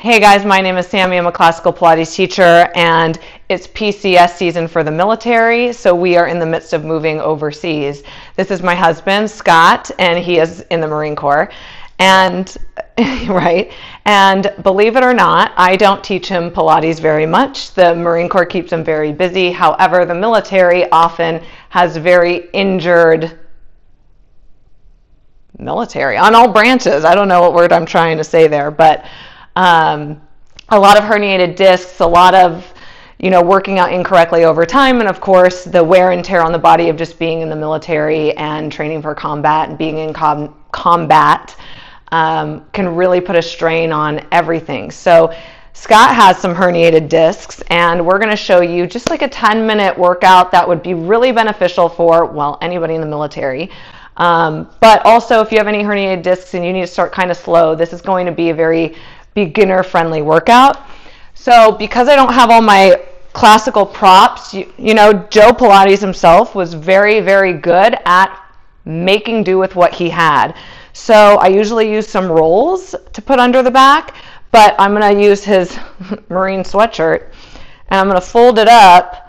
Hey guys, my name is Sammy. I'm a classical Pilates teacher, and it's PCS season for the military, so we are in the midst of moving overseas. This is my husband, Scott, and he is in the Marine Corps. And, right, and believe it or not, I don't teach him Pilates very much. The Marine Corps keeps him very busy. However, the military often has very injured military on all branches. I don't know what word I'm trying to say there, but a lot of herniated discs, a lot of, working out incorrectly over time. And of course, the wear and tear on the body of just being in the military and training for combat and being in combat can really put a strain on everything. So Scott has some herniated discs, and we're going to show you just like a 10-minute workout that would be really beneficial for, well, anybody in the military. But also if you have any herniated discs and you need to start kind of slow, this is going to be a very beginner-friendly workout. So because I don't have all my classical props, Joe Pilates himself was very, very good at making do with what he had. So I usually use some rolls to put under the back, but I'm going to use his Marine sweatshirt, and I'm going to fold it up.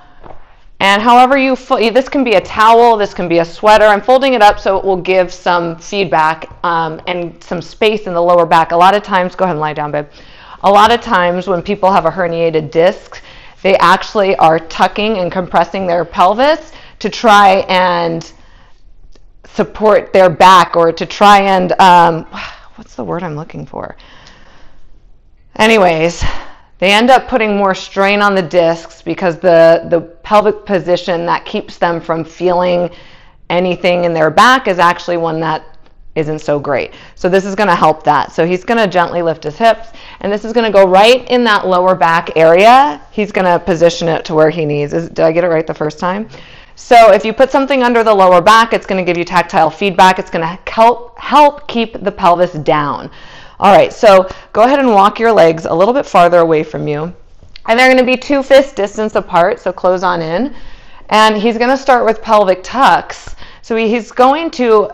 And however you fold, this can be a towel, this can be a sweater. I'm folding it up so it will give some feedback and some space in the lower back. A lot of times, go ahead and lie down, babe. A lot of times when people have a herniated disc, they actually are tucking and compressing their pelvis to try and support their back, or to try and, what's the word I'm looking for? Anyways, they end up putting more strain on the discs because the pelvic position that keeps them from feeling anything in their back is actually one that isn't so great. So this is going to help that. So he's going to gently lift his hips, and this is going to go right in that lower back area. He's going to position it to where he needs. Did I get it right the first time? So if you put something under the lower back, it's going to give you tactile feedback. It's going to help keep the pelvis down. All right, so go ahead and walk your legs a little bit farther away from you. And they're gonna be 2 fist distance apart, so close on in. And he's gonna start with pelvic tucks. So he's going to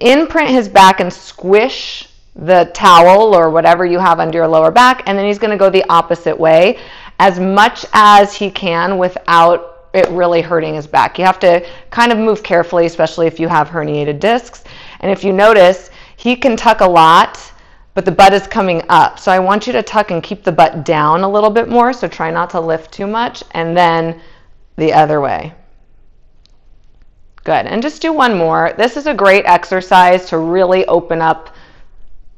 imprint his back and squish the towel or whatever you have under your lower back, and then he's gonna go the opposite way as much as he can without it really hurting his back. You have to kind of move carefully, especially if you have herniated discs. And if you notice, he can tuck a lot, but the butt is coming up. So I want you to tuck and keep the butt down a little bit more, so try not to lift too much, and then the other way. Good, and just do one more. This is a great exercise to really open up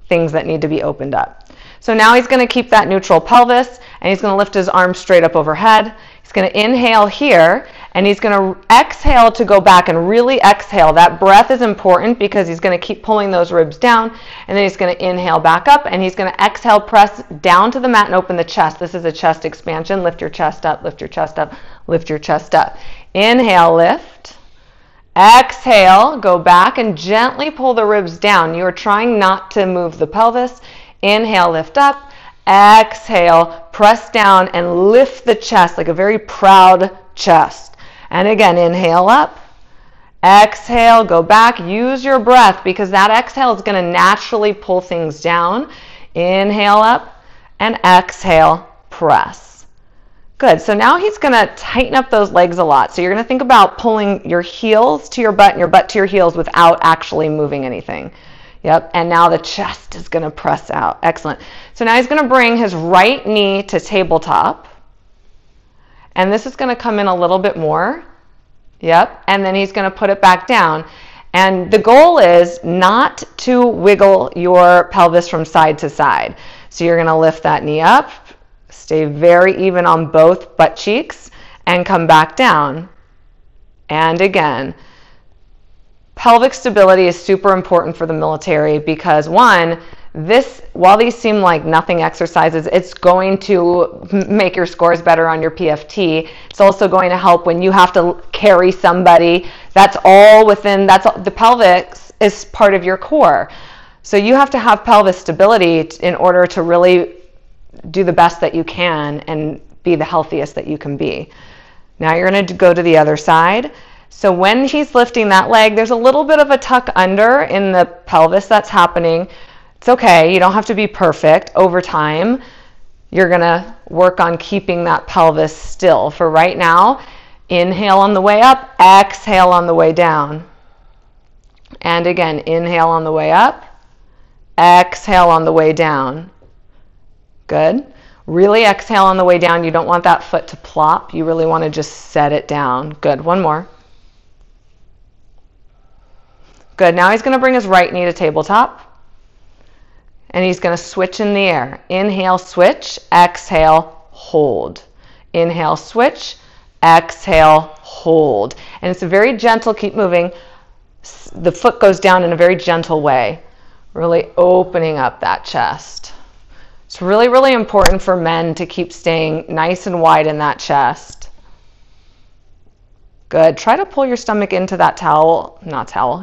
things that need to be opened up. So now he's gonna keep that neutral pelvis, and he's gonna lift his arms straight up overhead. He's gonna inhale here, and he's gonna exhale to go back and really exhale. That breath is important because he's gonna keep pulling those ribs down, and then he's gonna inhale back up, and he's gonna exhale, press down to the mat and open the chest. This is a chest expansion. Lift your chest up, lift your chest up, lift your chest up. Inhale, lift. Exhale, go back and gently pull the ribs down. You are trying not to move the pelvis. Inhale, lift up. Exhale, press down and lift the chest like a very proud chest. And again, inhale up, exhale, go back, use your breath because that exhale is going to naturally pull things down. Inhale up and exhale, press. Good. So now he's going to tighten up those legs a lot. So you're going to think about pulling your heels to your butt and your butt to your heels without actually moving anything. Yep. And now the chest is going to press out. Excellent. So now he's going to bring his right knee to tabletop. And this is going to come in a little bit more. Yep. And then he's going to put it back down. And the goal is not to wiggle your pelvis from side to side. So you're going to lift that knee up, stay very even on both butt cheeks, and come back down. And again, pelvic stability is super important for the military because, one, while these seem like nothing exercises, it's going to make your scores better on your PFT. It's also going to help when you have to carry somebody. That's all within, the pelvis is part of your core. So you have to have pelvis stability in order to really do the best that you can and be the healthiest that you can be. Now you're going to go to the other side. So when he's lifting that leg, there's a little bit of a tuck under in the pelvis that's happening. It's okay, you don't have to be perfect. Over time, you're gonna work on keeping that pelvis still. For right now, inhale on the way up, exhale on the way down. And again, inhale on the way up, exhale on the way down. Good. Really exhale on the way down. You don't want that foot to plop. You really want to just set it down. Good. One more. Good. Now he's going to bring his right knee to tabletop. And he's going to switch in the air. Inhale, switch. Exhale, hold. Inhale, switch. Exhale, hold. And it's a very gentle, keep moving. The foot goes down in a very gentle way. Really opening up that chest. It's really, really important for men to keep staying nice and wide in that chest. Good. Try to pull your stomach into that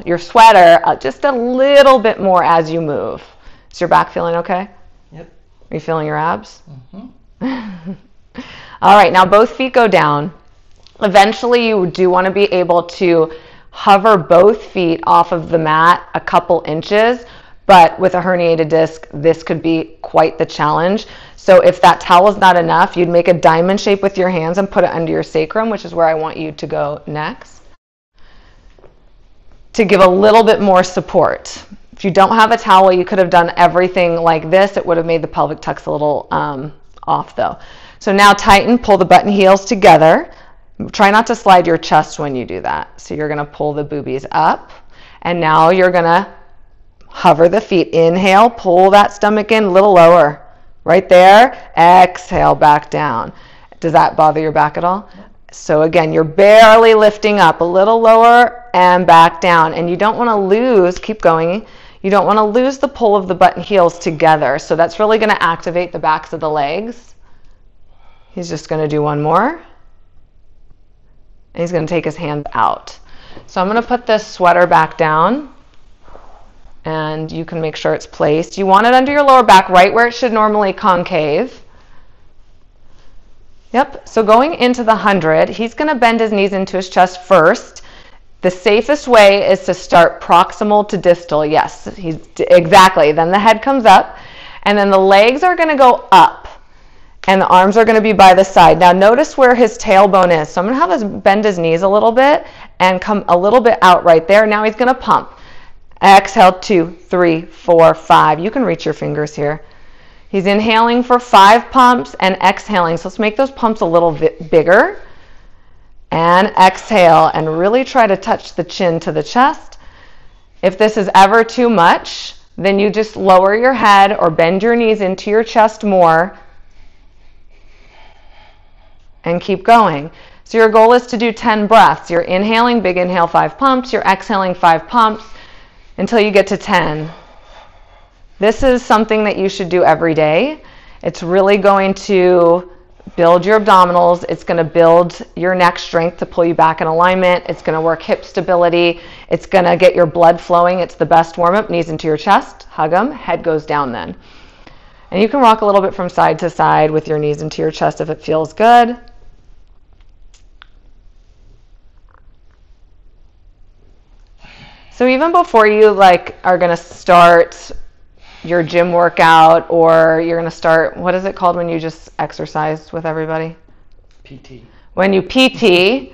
your sweater, just a little bit more as you move. Is your back feeling okay? Yep. Are you feeling your abs? Mm-hmm. All right. Now both feet go down. Eventually, you do want to be able to hover both feet off of the mat a couple inches. But with a herniated disc, this could be quite the challenge. So if that towel is not enough, you'd make a diamond shape with your hands and put it under your sacrum, which is where I want you to go next, to give a little bit more support. If you don't have a towel, you could have done everything like this. It would have made the pelvic tucks a little off though. So now tighten, pull the butt and heels together. Try not to slide your chest when you do that. So you're gonna pull the boobies up, and now you're gonna hover the feet. Inhale, pull that stomach in a little lower. Right there. Exhale, back down. Does that bother your back at all? So again, you're barely lifting up, a little lower and back down. And you don't want to lose, keep going, you don't want to lose the pull of the butt and heels together. So that's really going to activate the backs of the legs. He's just going to do one more. And he's going to take his hand out. So I'm going to put this sweater back down. And you can make sure it's placed. You want it under your lower back, right where it should normally concave. Yep, so going into the 100, he's gonna bend his knees into his chest first. The safest way is to start proximal to distal. Yes, exactly. Then the head comes up, and then the legs are gonna go up, and the arms are gonna be by the side. Now notice where his tailbone is. So I'm gonna have him bend his knees a little bit and come a little bit out right there. Now he's gonna pump. Exhale, 2, 3, 4, 5. You can reach your fingers here. He's inhaling for 5 pumps and exhaling. So let's make those pumps a little bit bigger. And exhale, and really try to touch the chin to the chest. If this is ever too much, then you just lower your head or bend your knees into your chest more and keep going. So your goal is to do 10 breaths. You're inhaling, big inhale, 5 pumps. You're exhaling, 5 pumps. Until you get to 10. This is something that you should do every day. It's really going to build your abdominals. It's going to build your neck strength to pull you back in alignment. It's going to work hip stability. It's going to get your blood flowing. It's the best warm-up. Knees into your chest, hug them, head goes down then. And you can rock a little bit from side to side with your knees into your chest if it feels good. So even before you are gonna start your gym workout, or you're gonna start, what is it called when you just exercise with everybody? PT. When you PT,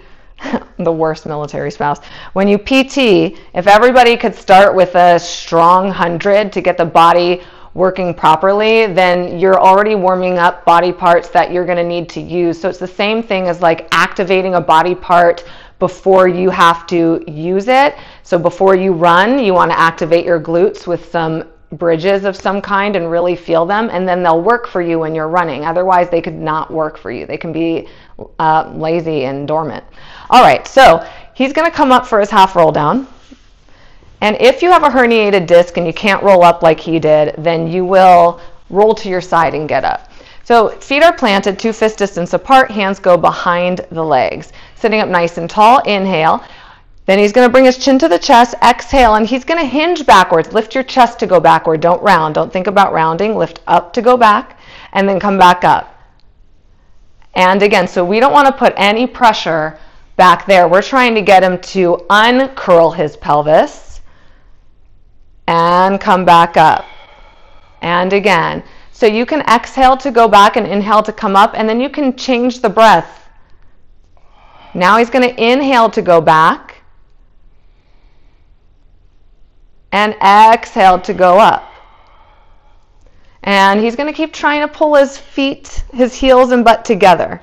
the worst military spouse. When you PT, if everybody could start with a strong 100 to get the body working properly, then you're already warming up body parts that you're gonna need to use. So it's the same thing as activating a body part before you have to use it. So before you run, you want to activate your glutes with some bridges of some kind and really feel them, and then they'll work for you when you're running. Otherwise, they could not work for you. They can be lazy and dormant. All right, so he's going to come up for his half roll down. And if you have a herniated disc and you can't roll up like he did, then you will roll to your side and get up. So feet are planted, 2 fist distance apart, hands go behind the legs. Sitting up nice and tall, inhale. Then he's gonna bring his chin to the chest, exhale, and he's gonna hinge backwards. Lift your chest to go backward, don't round. Don't think about rounding, lift up to go back, and then come back up. And again, so we don't wanna put any pressure back there. We're trying to get him to uncurl his pelvis and come back up. and again. So you can exhale to go back and inhale to come up, and then you can change the breath. Now he's going to inhale to go back and exhale to go up. And he's going to keep trying to pull his feet, his heels and butt together.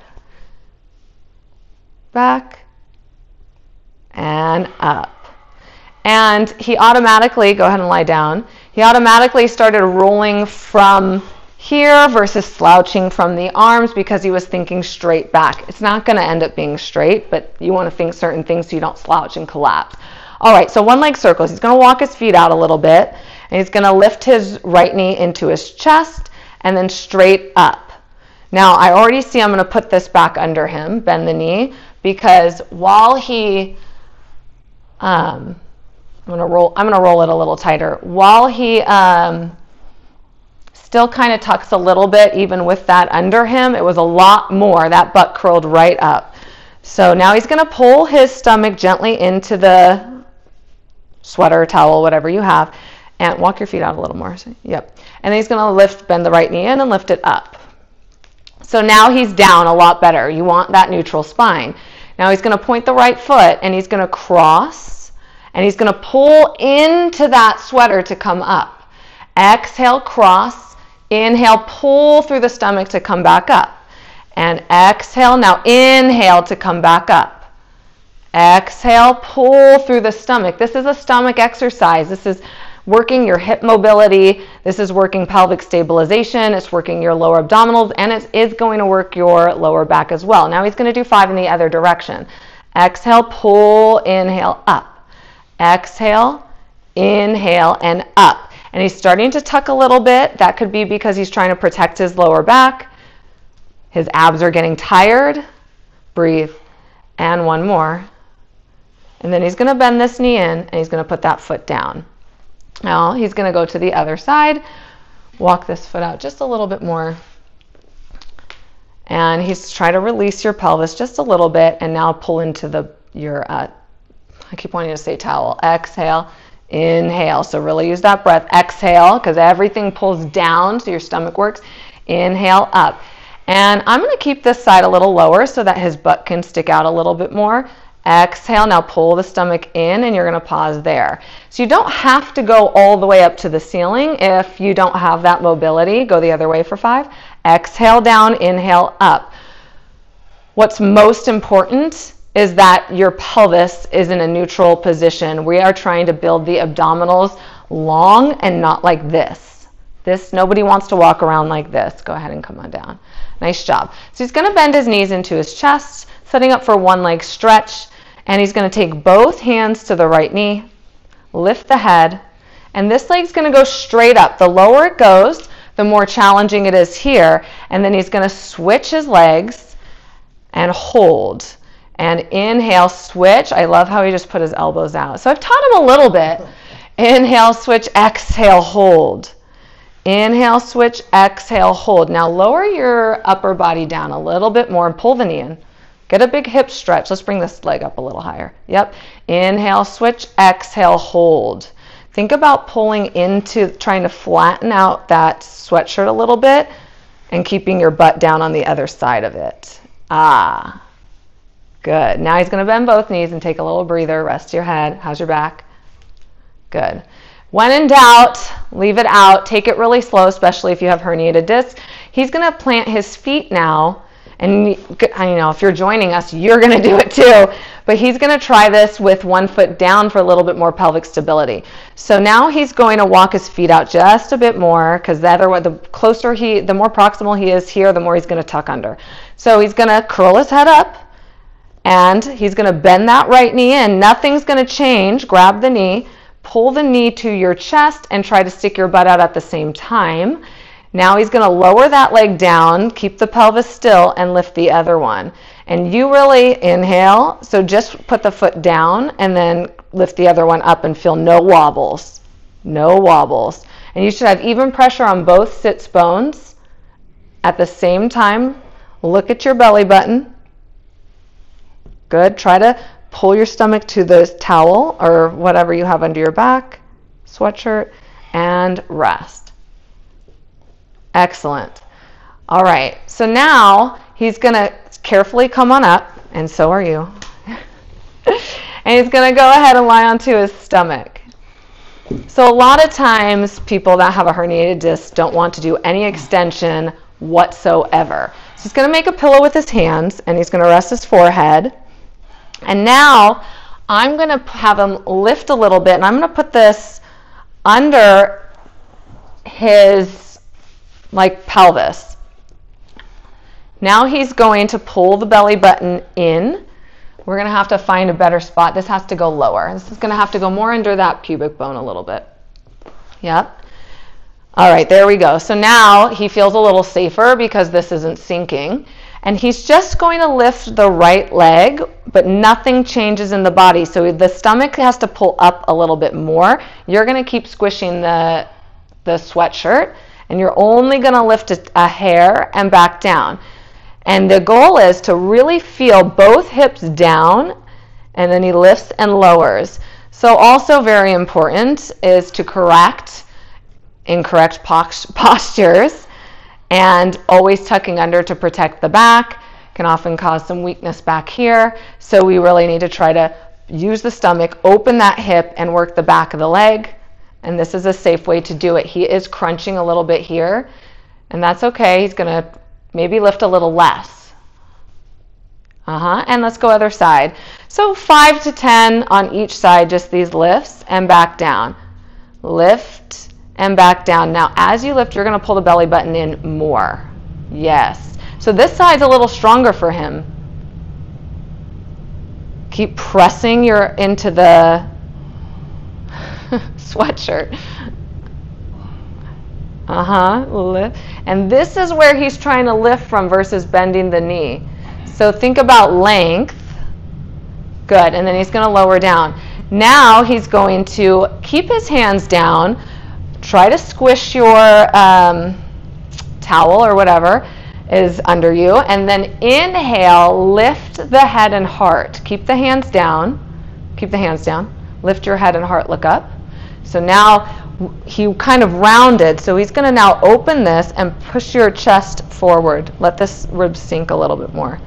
Back and up. And he automatically, go ahead and lie down, he automatically started rolling from here versus slouching from the arms because he was thinking straight back. It's not going to end up being straight, but you want to think certain things so you don't slouch and collapse. All right, so one leg circles. He's going to walk his feet out a little bit, and he's going to lift his right knee into his chest and then straight up. Now, I already see I'm going to put this back under him, bend the knee, because while he... I'm gonna roll it a little tighter. While he still kind of tucks a little bit, even with that under him, it was a lot more. That butt curled right up. So now he's gonna pull his stomach gently into the sweater, towel, whatever you have, and walk your feet out a little more. So, yep. And then he's gonna lift, bend the right knee in and lift it up. So now he's down a lot better. You want that neutral spine. Now he's gonna point the right foot and he's gonna cross. And he's going to pull into that sweater to come up. Exhale, cross. Inhale, pull through the stomach to come back up. And exhale. Now inhale to come back up. Exhale, pull through the stomach. This is a stomach exercise. This is working your hip mobility. This is working pelvic stabilization. It's working your lower abdominals. And it is going to work your lower back as well. Now he's going to do 5 in the other direction. Exhale, pull, inhale, up. Exhale, inhale, and up. And he's starting to tuck a little bit. That could be because he's trying to protect his lower back. His abs are getting tired. Breathe. And one more. And then he's going to bend this knee in, and he's going to put that foot down. Now he's going to go to the other side. Walk this foot out just a little bit more. And he's trying to release your pelvis just a little bit, and now pull into your I keep wanting to say towel. Exhale, inhale. So really use that breath. Exhale, because everything pulls down so your stomach works. Inhale, up. And I'm going to keep this side a little lower so that his butt can stick out a little bit more. Exhale, now pull the stomach in and you're going to pause there. So you don't have to go all the way up to the ceiling if you don't have that mobility. Go the other way for 5. Exhale, down, inhale, up. What's most important is that your pelvis is in a neutral position. We are trying to build the abdominals long and not like this. Nobody wants to walk around like this. Go ahead and come on down. Nice job. So he's gonna bend his knees into his chest, setting up for one leg stretch, and he's gonna take both hands to the right knee, lift the head, and this leg's gonna go straight up. The lower it goes, the more challenging it is here, and then he's gonna switch his legs and hold. And inhale, switch. I love how he just put his elbows out. So I've taught him a little bit. Inhale, switch, exhale, hold. Inhale, switch, exhale, hold. Now lower your upper body down a little bit more and pull the knee in. Get a big hip stretch. Let's bring this leg up a little higher. Yep. Inhale, switch, exhale, hold. Think about pulling into, trying to flatten out that sweatshirt a little bit and keeping your butt down on the other side of it. Ah. Good. Now he's going to bend both knees and take a little breather. Rest your head. How's your back? Good. When in doubt, leave it out. Take it really slow, especially if you have herniated discs. He's going to plant his feet now. And I know if you're joining us, you're going to do it too. But he's going to try this with one foot down for a little bit more pelvic stability. So now he's going to walk his feet out just a bit more because the closer the more proximal he is here, the more he's going to tuck under. So he's going to curl his head up. And he's going to bend that right knee in. Nothing's going to change. Grab the knee, pull the knee to your chest, and try to stick your butt out at the same time. Now he's going to lower that leg down, keep the pelvis still, and lift the other one. And you really inhale. So just put the foot down and then lift the other one up and feel no wobbles. No wobbles. And you should have even pressure on both sits bones at the same time. Look at your belly button. Good. Try to pull your stomach to the towel or whatever you have under your back, sweatshirt, and rest. Excellent. All right, so now he's gonna carefully come on up, and so are you. And he's gonna go ahead and lie onto his stomach. So a lot of times people that have a herniated disc don't want to do any extension whatsoever. So he's gonna make a pillow with his hands, and he's gonna rest his forehead. And now I'm gonna have him lift a little bit, and I'm gonna put this under his like pelvis. Now he's going to pull the belly button in. We're gonna have to find a better spot. This has to go lower. This is gonna have to go more under that pubic bone a little bit. Yep. All right, there we go. So now he feels a little safer because this isn't sinking. And he's just going to lift the right leg, but nothing changes in the body. So the stomach has to pull up a little bit more. You're gonna keep squishing the sweatshirt, and you're only gonna lift a hair and back down. And the goal is to really feel both hips down, and then he lifts and lowers. So also very important is to correct incorrect postures, and always tucking under to protect the back can often cause some weakness back here. So we really need to try to use the stomach, open that hip, and work the back of the leg. And this is a safe way to do it. He is crunching a little bit here, and that's okay. He's gonna maybe lift a little less. And let's go other side. So 5 to 10 on each side, just these lifts and back down. Lift and back down. Now as you lift, you're gonna pull the belly button in more. Yes. So this side's a little stronger for him. Keep pressing into the sweatshirt. And this is where he's trying to lift from versus bending the knee. So think about length. Good. And then he's going to lower down. Now he's going to keep his hands down. Try to squish your towel or whatever is under you. And then inhale, lift the head and heart. Keep the hands down. Keep the hands down. Lift your head and heart. Look up. So now he kind of rounded, so he's going to now open this and push your chest forward. Let this rib sink a little bit more.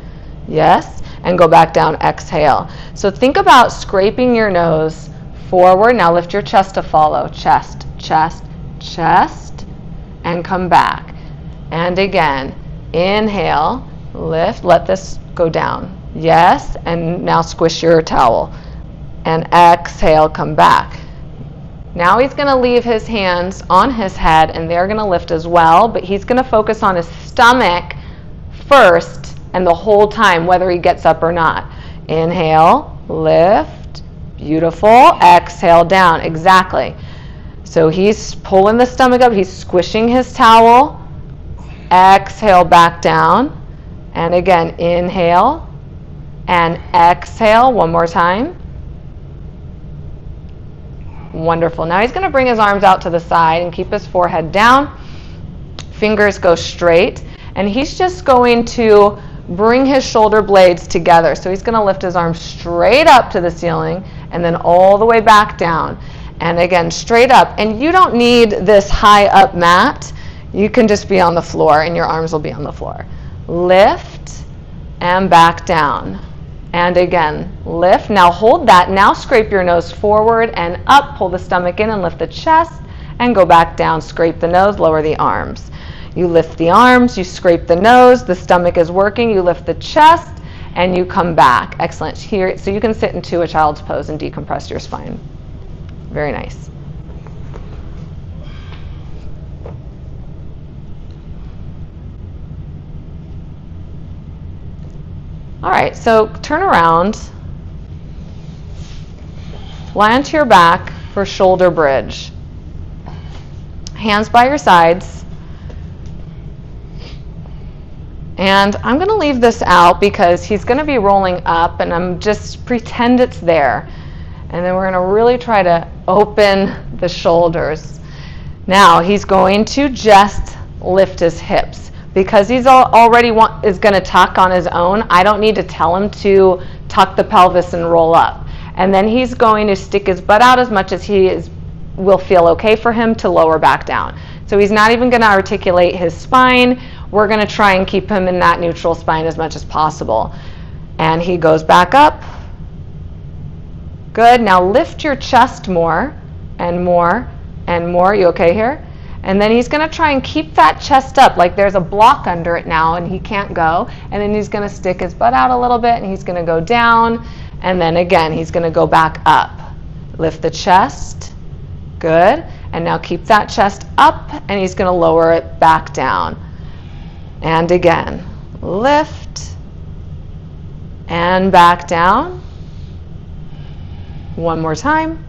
Yes, and go back down, exhale. So think about scraping your nose forward. Now lift your chest to follow. Chest, chest, chest, and come back. And again, inhale, lift, let this go down. Yes, and now squish your towel. And exhale, come back. Now he's going to leave his hands on his head, and they're going to lift as well, but he's going to focus on his stomach first and the whole time, whether he gets up or not. Inhale, lift, beautiful, exhale, down, exactly. So he's pulling the stomach up, he's squishing his towel, exhale, back down, and again, inhale, and exhale, one more time. Wonderful. Now he's going to bring his arms out to the side and keep his forehead down. Fingers go straight. And he's just going to bring his shoulder blades together. So he's going to lift his arms straight up to the ceiling and then all the way back down. And again, straight up. And you don't need this high up mat. You can just be on the floor and your arms will be on the floor. Lift and back down. And again, lift. Now hold that. Now scrape your nose forward and up. Pull the stomach in and lift the chest and go back down. Scrape the nose, lower the arms. You lift the arms, you scrape the nose, the stomach is working, you lift the chest, and you come back. Excellent. Here, so you can sit into a child's pose and decompress your spine. Very nice. All right, so turn around, lie onto your back for shoulder bridge. Hands by your sides. And I'm gonna leave this out because he's gonna be rolling up, and I'm just pretend it's there. And then we're gonna really try to open the shoulders. Now he's going to just lift his hips. Because he's already is going to tuck on his own, I don't need to tell him to tuck the pelvis and roll up. And then he's going to stick his butt out as much as will feel okay for him to lower back down. So he's not even going to articulate his spine. We're going to try and keep him in that neutral spine as much as possible. And he goes back up. Good. Now lift your chest more and more and more. You okay here? And then he's going to try and keep that chest up, like there's a block under it now and he can't go. And then he's going to stick his butt out a little bit and he's going to go down. And then again, he's going to go back up. Lift the chest. Good. And now keep that chest up and he's going to lower it back down. And again, lift and back down. One more time.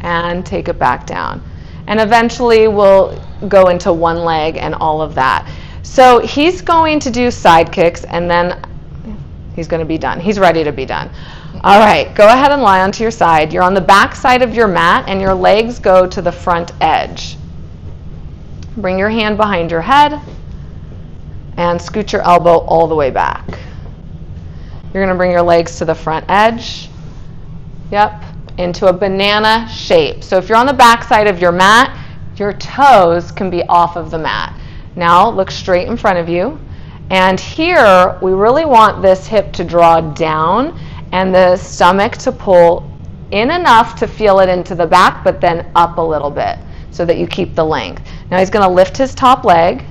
And take it back down. And eventually we'll go into one leg and all of that. So he's going to do side kicks and then he's going to be done. He's ready to be done. All right, go ahead and lie onto your side. You're on the back side of your mat and your legs go to the front edge. Bring your hand behind your head and scoot your elbow all the way back. You're going to bring your legs to the front edge. Yep. Into a banana shape. So if you're on the back side of your mat, your toes can be off of the mat. Now look straight in front of you. And here, we really want this hip to draw down and the stomach to pull in enough to feel it into the back, but then up a little bit so that you keep the length. Now he's going to lift his top leg.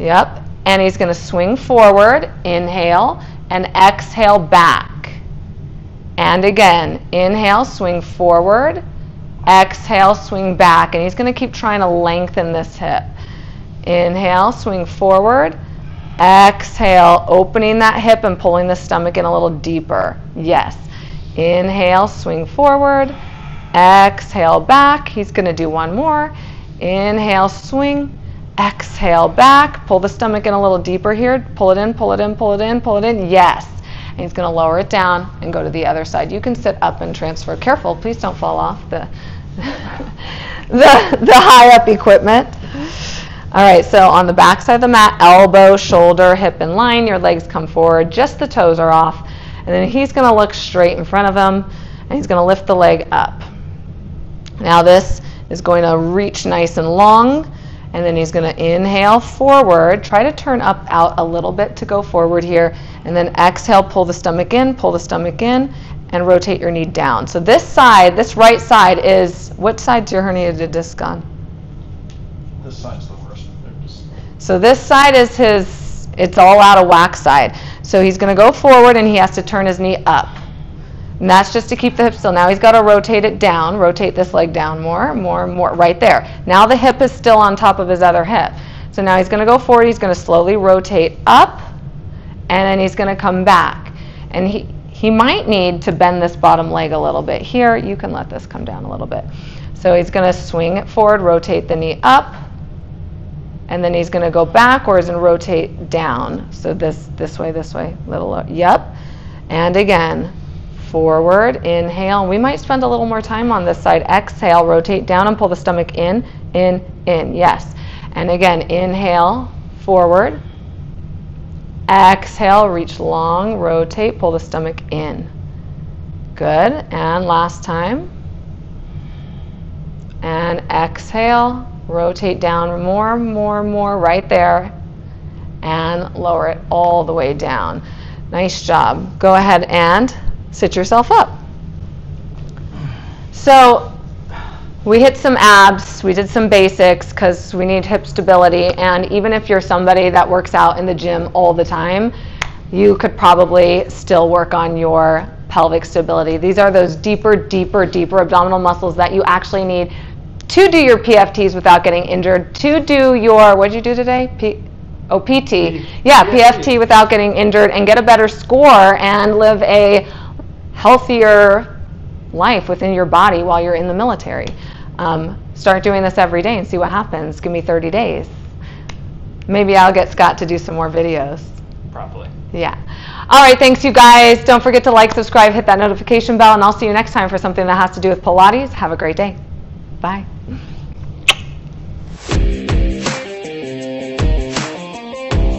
Yep. And he's going to swing forward, inhale, and exhale back. And again, inhale, swing forward, exhale, swing back. And he's going to keep trying to lengthen this hip. Inhale, swing forward, exhale, opening that hip and pulling the stomach in a little deeper. Yes. Inhale, swing forward, exhale, back. He's going to do one more. Inhale, swing, exhale, back. Pull the stomach in a little deeper here. Pull it in, pull it in, pull it in, pull it in. Yes. And he's going to lower it down and go to the other side. You can sit up and transfer. Careful, please don't fall off the high up equipment. All right, so on the back side of the mat, elbow, shoulder, hip in line. Your legs come forward, just the toes are off. And then he's going to look straight in front of him and he's going to lift the leg up. Now this is going to reach nice and long. And then he's going to inhale forward, try to turn up out a little bit to go forward here, and then exhale, pull the stomach in, and rotate your knee down. So this side, this right side is, what side's your herniated disc on? This side's the worst. So this side is his, it's all out of whack side. So he's going to go forward and he has to turn his knee up. And that's just to keep the hip still. Now he's got to rotate it down, rotate this leg down more, right there. Now the hip is still on top of his other hip. So now he's going to go forward, he's going to slowly rotate up, and then he's going to come back. And he might need to bend this bottom leg a little bit. Here, you can let this come down a little bit. So he's going to swing it forward, rotate the knee up, and then he's going to go backwards and rotate down. So this way, little, yep, and again. Forward, inhale. We might spend a little more time on this side. Exhale, rotate down and pull the stomach in. Yes. And again, inhale, forward. Exhale, reach long, rotate, pull the stomach in. Good. And last time. And exhale, rotate down more, right there. And lower it all the way down. Nice job. Go ahead and sit yourself up. So we hit some abs, we did some basics because we need hip stability, and even if you're somebody that works out in the gym all the time, you could probably still work on your pelvic stability. These are those deeper abdominal muscles that you actually need to do your PFTs without getting injured, to do your, what'd you do today? PT. Yeah, PFT without getting injured and get a better score and live a healthier life within your body while you're in the military. Start doing this every day and see what happens. Give me 30 days. Maybe I'll get Scott to do some more videos. Probably. Yeah. All right, thanks you guys. Don't forget to like, subscribe, hit that notification bell, and I'll see you next time for something that has to do with Pilates. Have a great day. Bye.